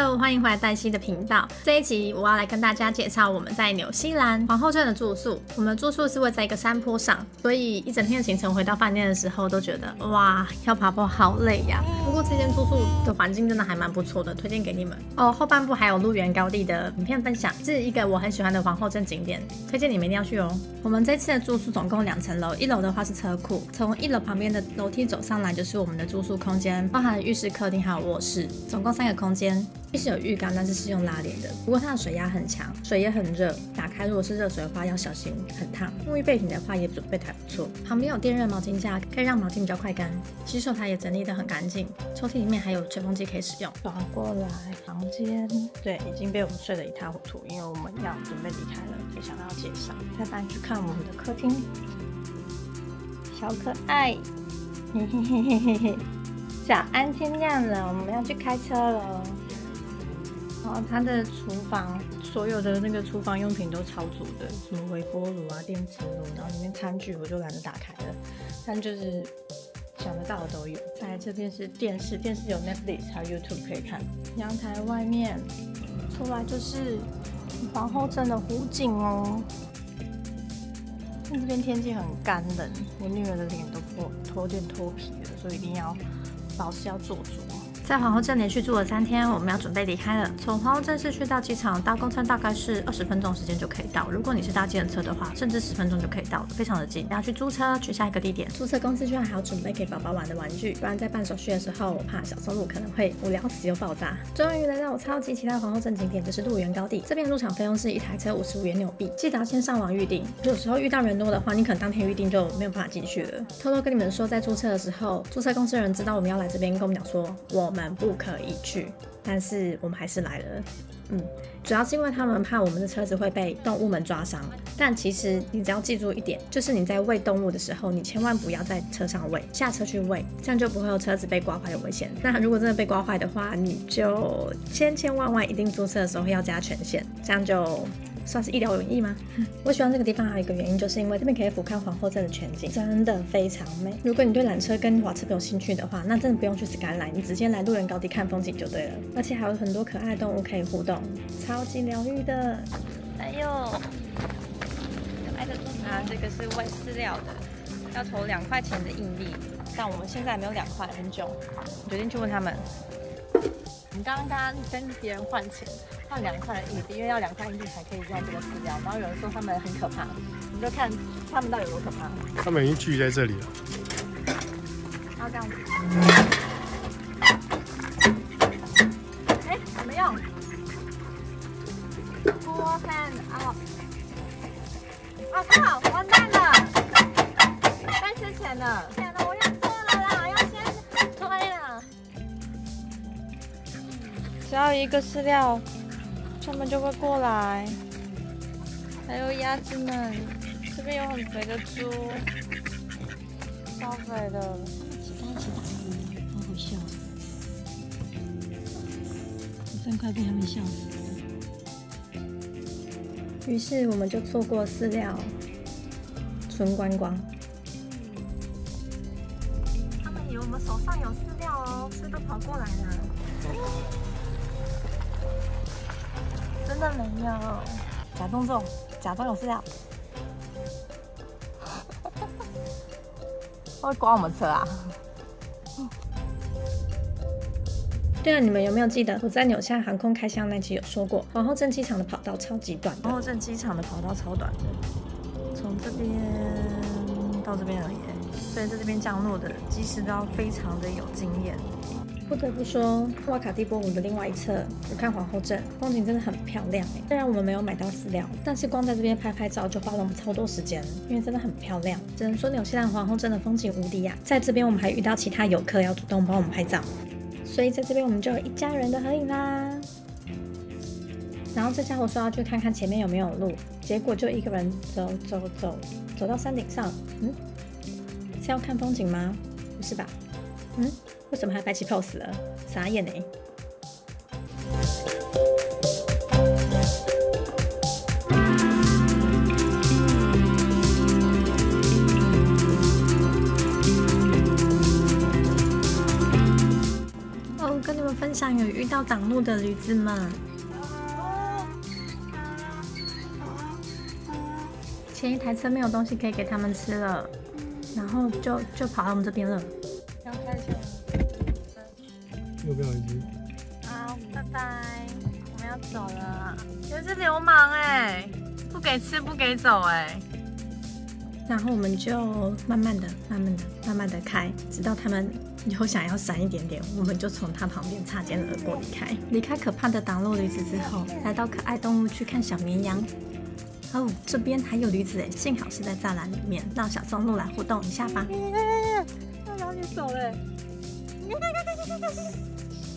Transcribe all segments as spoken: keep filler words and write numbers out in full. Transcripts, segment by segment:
Hello， 欢迎回来黛西的频道。这一集我要来跟大家介绍我们在纽西兰皇后镇的住宿。我们住宿是位在一个山坡上，所以一整天的行程回到饭店的时候都觉得哇，要爬坡好累呀、啊。不过这间住宿的环境真的还蛮不错的，推荐给你们哦。后半部还有路缘高地的影片分享，是一个我很喜欢的皇后镇景点，推荐你们一定要去哦。我们这次的住宿总共两层楼，一楼的话是车库，从一楼旁边的楼梯走上来就是我们的住宿空间，包含了浴室、客厅还有卧室，总共三个空间。浴室有浴缸，但是是用拉帘的。不过它的水压很强，水也很热，打开如果是热水的话要小心，很烫。沐浴备品的话也准备得还不错，旁边有电热毛巾架，可以让毛巾比较快干。洗手台也整理得很干净，抽屉里面还有吹风机可以使用。转过来，房间对已经被我们睡得一塌糊涂，因为我们要准备离开了，也想要介绍。再带你去看我们的客厅，小可爱，嘿嘿嘿嘿嘿嘿。早安，天亮了，我们要去开车了。然后它的厨房，所有的那个厨房用品都超足的，什么微波炉啊、电磁炉，然后里面餐具我就懒得打开了，但就是想得到的都有。再来这边是电视，电视有 Netflix 还有 YouTube 可以看。阳台外面出来就是皇后镇的湖景哦。这边天气很干冷，我女儿的脸都脱脱有点脱皮了，所以一定要保湿要做足。在皇后镇连续住了三天，我们要准备离开了。从皇后镇市区到机场，搭公车大概是二十分钟时间就可以到。如果你是搭计程车的话，甚至十分钟就可以到了，非常的近。要去租车去下一个地点。租车公司居然还要准备给宝宝玩的玩具，不然在办手续的时候，我怕小松鼠可能会无聊死又爆炸。终于来到我超级期待皇后镇景点，就是路缘高地。这边入场费用是一台车五十五元纽币，记得要先上网预定。有时候遇到人多的话，你可能当天预定就没有办法进去了。偷偷跟你们说，在租车的时候，租车公司的人知道我们要来这边，跟我们讲说，我。我们不可以去，但是我们还是来了。嗯，主要是因为他们怕我们的车子会被动物们抓伤，但其实你只要记住一点，就是你在喂动物的时候，你千万不要在车上喂，下车去喂，这样就不会有车子被刮坏的危险。那如果真的被刮坏的话，你就千千万万一定租车的时候要加权限，这样就算是一劳永逸吗？我喜欢这个地方还有一个原因，就是因为这边可以俯瞰皇后镇的全景，真的非常美。如果你对缆车跟滑车有兴趣的话，那真的不用去 Skyline， 你直接来路缘高地看风景就对了。而且还有很多可爱的动物可以互动，超级疗愈的。哎呦，可爱的猪啊！这个是喂饲料的，要投两块钱的硬币，但我们现在没有两块，很久。我决定去问他们。你刚刚跟别人换钱。换两块硬币，因为要两块硬币才可以用这个饲料。然后有人说他们很可怕，你就看他们到底有多可怕。他们已经聚在这里了。要这样子。哎、欸，怎么用？锅翻哦！我靠，完蛋了！该吃钱了。天哪，我要错了啦！要先推了。只要一个饲料。他们就会过来，还有鸭子们，这边有很肥的猪，超肥的，好好笑，我真快被他们笑死。于是我们就错过饲料，纯观光。他们以为我们手上有饲料哦，所以都跑过来了。嗯，真的没有，假动作，假装有饲料，会刮我们车啊！对了，你们有没有记得我在纽西兰航空开箱那期有说过，皇后镇机场的跑道超级短的，皇后镇机场的跑道超短的，从这边到这边而已，所以在这边降落的机师都要非常的有经验。不得不说，瓦卡蒂波湖的另外一侧，我看皇后镇风景真的很漂亮哎。虽然我们没有买到饲料，但是光在这边拍拍照就花了我们超多时间，因为真的很漂亮。只能说纽西兰皇后镇的风景无敌呀、啊！在这边我们还遇到其他游客要主动帮我们拍照，所以在这边我们就有一家人的合影啦。然后这家伙说要去看看前面有没有路，结果就一个人走走走走到山顶上，嗯，是要看风景吗？不是吧？嗯。为什么还摆起 pose 了？傻眼呢、欸！哦，跟你们分享有遇到挡路的驴子们。前一台车没有东西可以给他们吃了，然后就就跑到我们这边了。又不要一只。好，拜拜，我们要走了。有一只流氓哎、欸，不给吃不给走哎、欸。 然后我们就慢慢的、慢慢的、慢慢的开，直到他们有想要闪一点点，我们就从他旁边擦肩而过离开。离开可怕的挡路驴子之后，来到可爱动物区看小绵羊。哦，这边还有驴子哎，幸好是在栅栏里面，让小松露来互动一下吧。要咬你手嘞！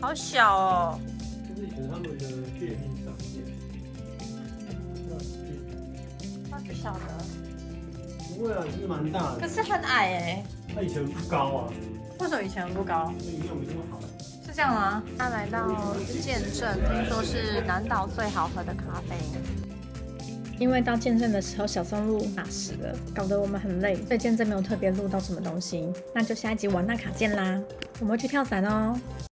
好小哦、喔！就是以前他们的便利商店。那是小的。 不会啊，其实蛮大的。可是很矮哎、欸。他以前不高啊。为什么以前不高？营养没这么好。是这样吗？他来到见证，听说是南岛最好喝的咖啡。因为到见证的时候，小松露打湿了，搞得我们很累，所以见证没有特别录到什么东西。那就下一集玩那卡见啦，我们会去跳伞哦。